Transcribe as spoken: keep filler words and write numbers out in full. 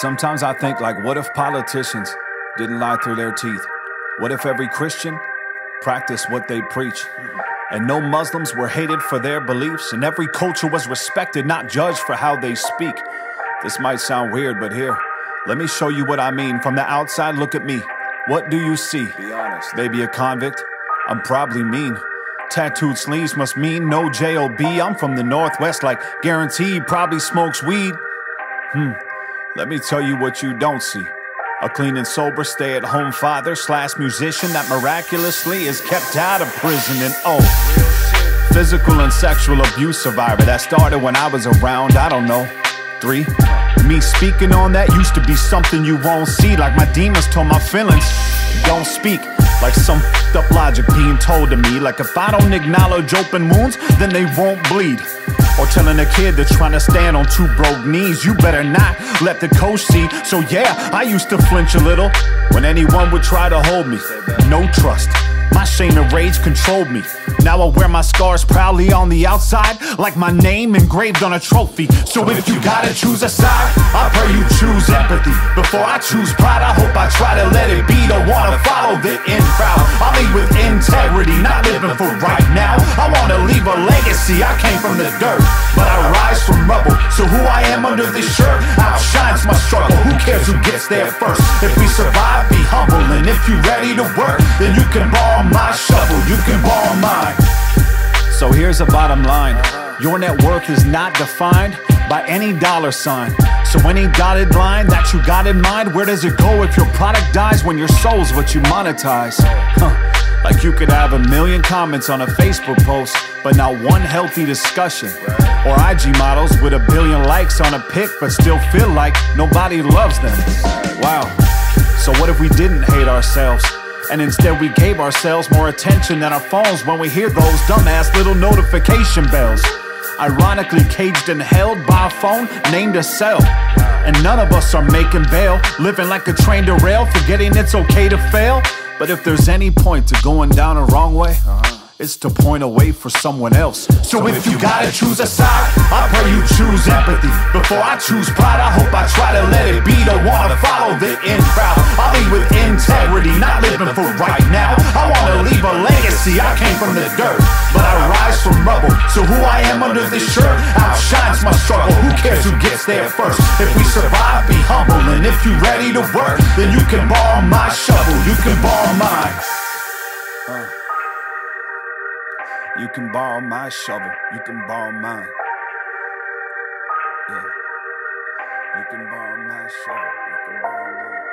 Sometimes I think, like, what if politicians didn't lie through their teeth? What if every Christian practiced what they preach? And no Muslims were hated for their beliefs, and every culture was respected, not judged for how they speak. This might sound weird, but here, let me show you what I mean. From the outside, look at me. What do you see? Be honest. They be a convict? I'm probably mean. Tattooed sleeves must mean no J O B. I'm from the Northwest, like, guaranteed, probably smokes weed. Hmm, let me tell you what you don't see. A clean and sober stay-at-home father slash musician that miraculously is kept out of prison, and oh, physical and sexual abuse survivor that started when I was around, I don't know, three. Me speaking on that used to be something you won't see. Like my demons told my feelings, don't speak. Like some f***ed up logic being told to me. Like if I don't acknowledge open wounds, then they won't bleed. Or telling a kid that's trying to stand on two broke knees, you better not let the coach see. So yeah, I used to flinch a little when anyone would try to hold me. No trust. My shame and rage controlled me. Now I wear my scars proudly on the outside, like my name engraved on a trophy. So if you gotta choose a side, I pray you choose empathy. Before I choose pride, I hope I try to let it be. Don't wanna follow the in crowd. I lead with integrity, not living for right now. I wanna leave a legacy. I came from the dirt, but I rise from rubble. So who I am under this shirt outshines my struggle. Who cares who gets there first? If we survive, be humble. And if you're ready to work, then you can borrow my shovel, you can borrow mine. So here's a bottom line. Your net worth is not defined by any dollar sign. So any dotted line that you got in mind, where does it go if your product dies? When your soul's what you monetize. Huh. Like you could have a million comments on a Facebook post, but not one healthy discussion. Or I G models with a billion likes on a pic, but still feel like nobody loves them. Wow. So what if we didn't hate ourselves? And instead we gave ourselves more attention than our phones when we hear those dumbass little notification bells. Ironically caged and held by a phone named a cell. And none of us are making bail, living like a train derail, forgetting it's okay to fail. But if there's any point to going down a wrong way, uh-huh. It's to point away for someone else. So if you gotta choose a side, I pray you choose empathy. Before I choose pride, I hope I try to let it be. Don't wanna follow the in crowd. I lead with integrity, not living for right now. I wanna leave a legacy. I came from the dirt, but I rise from rubble. So who I am under this shirt outshines my struggle. Who cares who gets there first? If we survive, be humble. And if you're ready to work, then you can borrow my shovel. You can borrow mine. Uh. You can borrow my shovel, you can borrow mine. Yeah. You can borrow my shovel, you can borrow mine.